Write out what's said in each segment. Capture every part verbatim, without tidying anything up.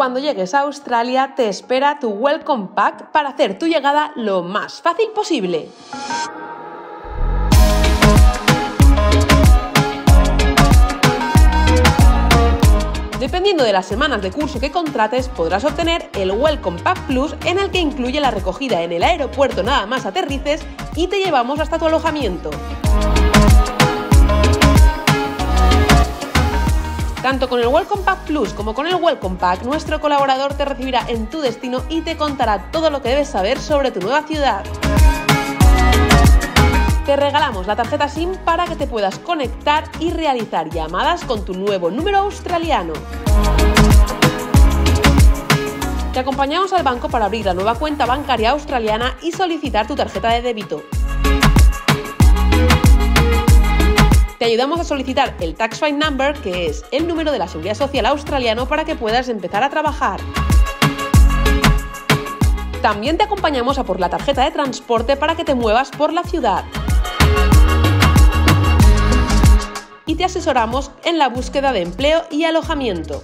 cuando llegues a Australia te espera tu Welcome Pack para hacer tu llegada lo más fácil posible. Dependiendo de las semanas de curso que contrates, podrás obtener el Welcome Pack Plus, en el que incluye la recogida en el aeropuerto nada más aterrices y te llevamos hasta tu alojamiento. Tanto con el Welcome Pack Plus como con el Welcome Pack, nuestro colaborador te recibirá en tu destino y te contará todo lo que debes saber sobre tu nueva ciudad. Te regalamos la tarjeta SIM para que te puedas conectar y realizar llamadas con tu nuevo número australiano. Te acompañamos al banco para abrir la nueva cuenta bancaria australiana y solicitar tu tarjeta de débito. Te ayudamos a solicitar el Tax File Number, que es el número de la Seguridad Social australiano, para que puedas empezar a trabajar. También te acompañamos a por la tarjeta de transporte para que te muevas por la ciudad. Y te asesoramos en la búsqueda de empleo y alojamiento.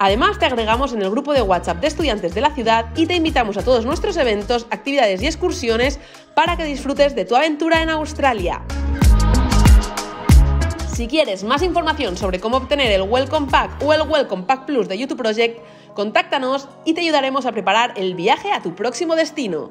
Además, te agregamos en el grupo de WhatsApp de estudiantes de la ciudad y te invitamos a todos nuestros eventos, actividades y excursiones para que disfrutes de tu aventura en Australia. Si quieres más información sobre cómo obtener el Welcome Pack o el Welcome Pack Plus de YouTOOProject, contáctanos y te ayudaremos a preparar el viaje a tu próximo destino.